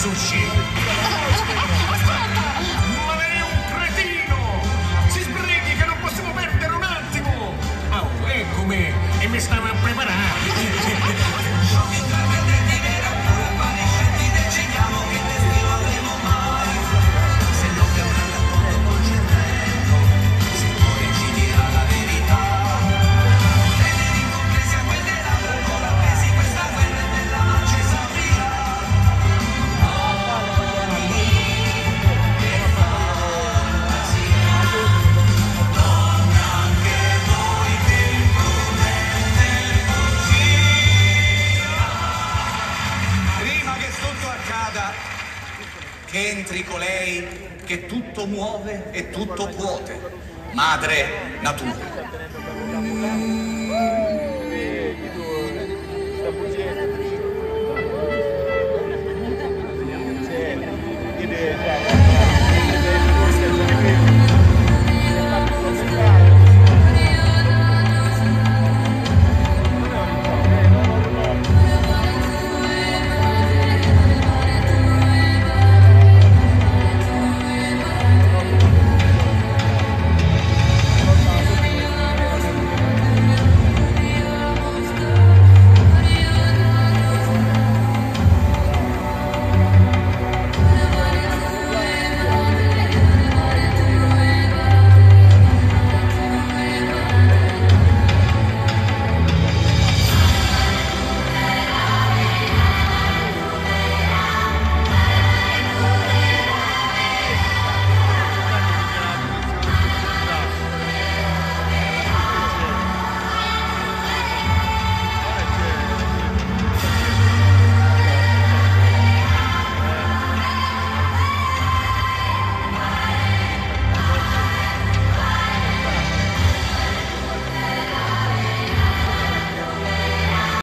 sushi. Ma lei è un cretino! Si sbrighi che non possiamo perdere un attimo! Oh, eccomi! E mi stavo a preparare! Che entri con lei che tutto muove e tutto puote, madre natura.